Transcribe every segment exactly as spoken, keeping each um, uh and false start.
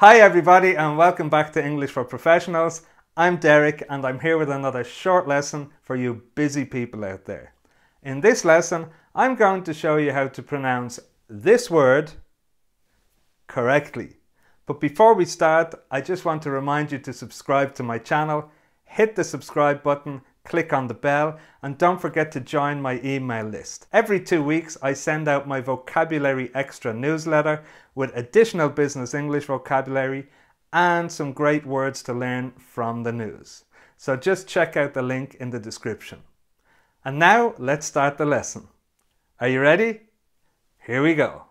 Hi everybody and welcome back to English for Professionals. I'm Derek and I'm here with another short lesson for you busy people out there. In this lesson I'm going to show you how to pronounce this word correctly. But before we start I just want to remind you to subscribe to my channel, hit the subscribe button, click on the bell and don't forget to join my email list. Every two weeks I send out my Vocabulary Extra newsletter with additional business English vocabulary and some great words to learn from the news. So just check out the link in the description. And now let's start the lesson. Are you ready? Here we go.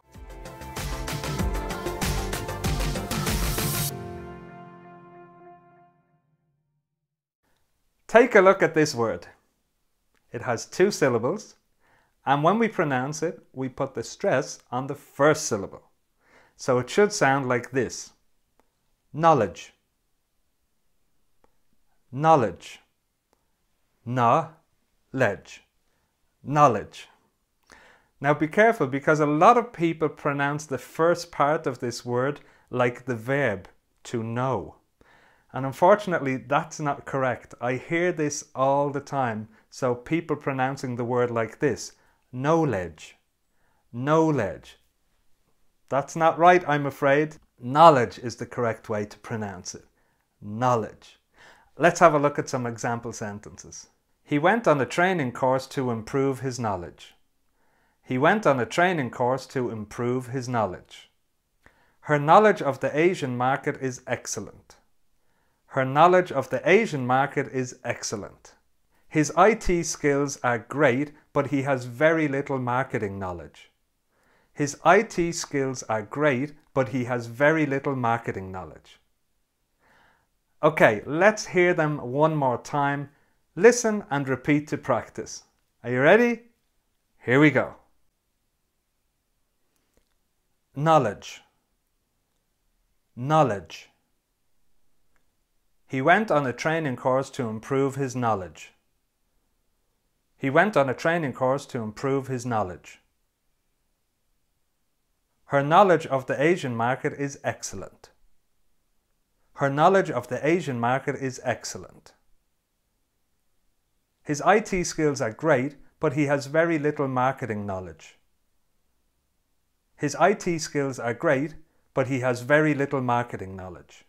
Take a look at this word. It has two syllables, and when we pronounce it, we put the stress on the first syllable. So it should sound like this. Knowledge. Knowledge. No-ledge. Knowledge. Now be careful because a lot of people pronounce the first part of this word like the verb, to know. And unfortunately, that's not correct. I hear this all the time. So people pronouncing the word like this, knowledge, knowledge. That's not right, I'm afraid. Knowledge is the correct way to pronounce it. Knowledge. Let's have a look at some example sentences. He went on a training course to improve his knowledge. He went on a training course to improve his knowledge. Her knowledge of the Asian market is excellent. Her knowledge of the Asian market is excellent. His I T skills are great, but he has very little marketing knowledge. His I T skills are great, but he has very little marketing knowledge. Okay, let's hear them one more time. Listen and repeat to practice. Are you ready? Here we go. Knowledge. Knowledge. He went on a training course to improve his knowledge. He went on a training course to improve his knowledge. Her knowledge of the Asian market is excellent. Her knowledge of the Asian market is excellent. His I T skills are great, but he has very little marketing knowledge. His I T skills are great, but he has very little marketing knowledge.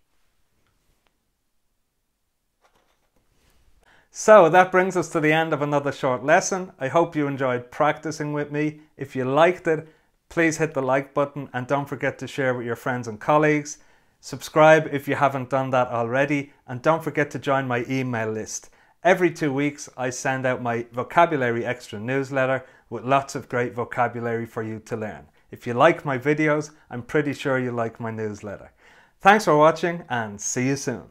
So that brings us to the end of another short lesson. I hope you enjoyed practicing with me. If you liked it, please hit the like button and don't forget to share with your friends and colleagues. Subscribe if you haven't done that already and don't forget to join my email list. Every two weeks I send out my Vocabulary Extra newsletter with lots of great vocabulary for you to learn. If you like my videos, I'm pretty sure you like my newsletter. Thanks for watching and see you soon.